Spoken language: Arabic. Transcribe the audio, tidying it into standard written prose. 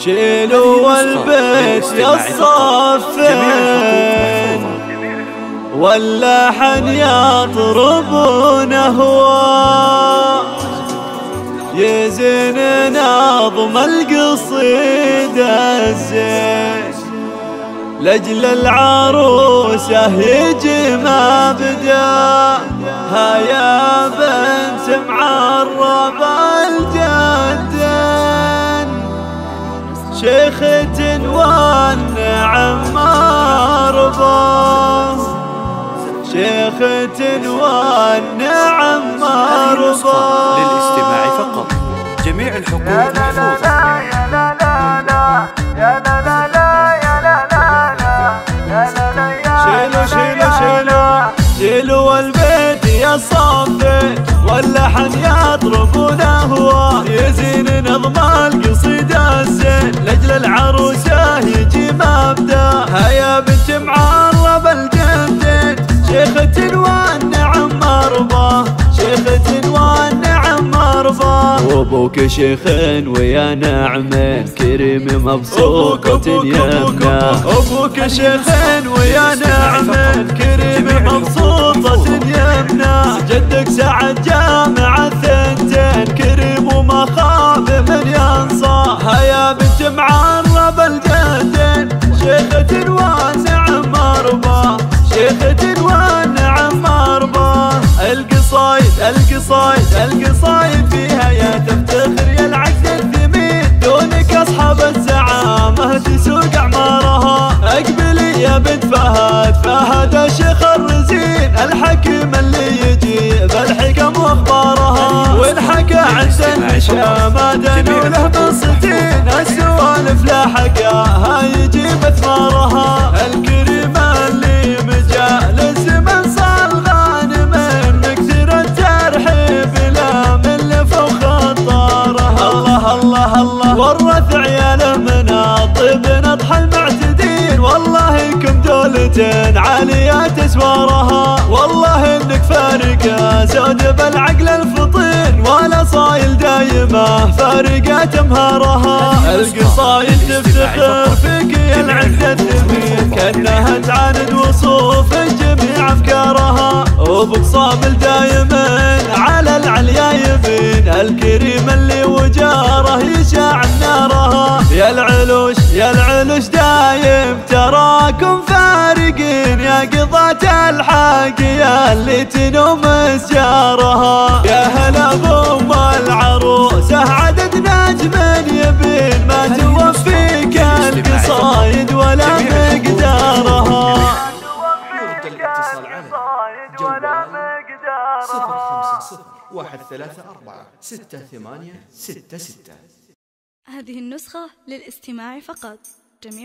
شيلوا البيت يصفين واللحن يطربون هواه يزين ناظم القصيد الزين لأجل العروسة يجي ما بدا. ها يا بنت معرب الجدين شيخة والنعم مرضى شيخة والنعم مرضى. للاستماع فقط جميع الحقوق محفوظة. شيلوا البيت يا صافي واللحن يطربون هواه يزين نظم القصيدة الزين لأجل العروسة يجي مبدأ. ها يا بنت معرب الجدين شيخة والنعم مرضاه شيخة والنعم مرضاه. أبوك شيخ ويا نعمة كريم مبسوطة يمناه. أبوك شيخ ويا نعمة كريم مبسوطة يمناه. جدك سعد جامع الثنتين كريم وما خاف من ينصاه. ها يا بنت معرب الجدين شيخة والنعم مرضاه شيخة والنعم مرضاه. القصايد القصايد القصايد فيها يا تفتخر يا العقد الثمين دونك اصحاب الزعامة تسوق اعمارها. اقبلي يا بنت فهد فهد الشيخ الرزين الحكيم اللي يجيب الحكم واخبارها وانحكى عن سنة ما دنوا له بالصتين السوالف لا حكاها يجيب اثمارها. الكريمة اللي مجال ورث عياله مناطب نطح المعتدين والله انكم دولتين عاليات اسوارها. والله انك فارقه زود بالعقل الفطين ولا صايل دايمه فارقات امهارها. القصايد تفتخر فيك يا العزه الثمين كانها تعاند وصوف جميع افكارها. وابوك صامل دايما على العليا يبين الكريم اللي وجاره يشاع نارها. يا العلوش دايم تراكم فارقين يا قضاة الحق يا اللي تنوم اشجارها. يا هلا بام العروسه عدد نجم يبين ما توفيك القصايد ولا مقدارها. ولا مقدارها 0501346866. هذه النسخة للاستماع فقط. جميع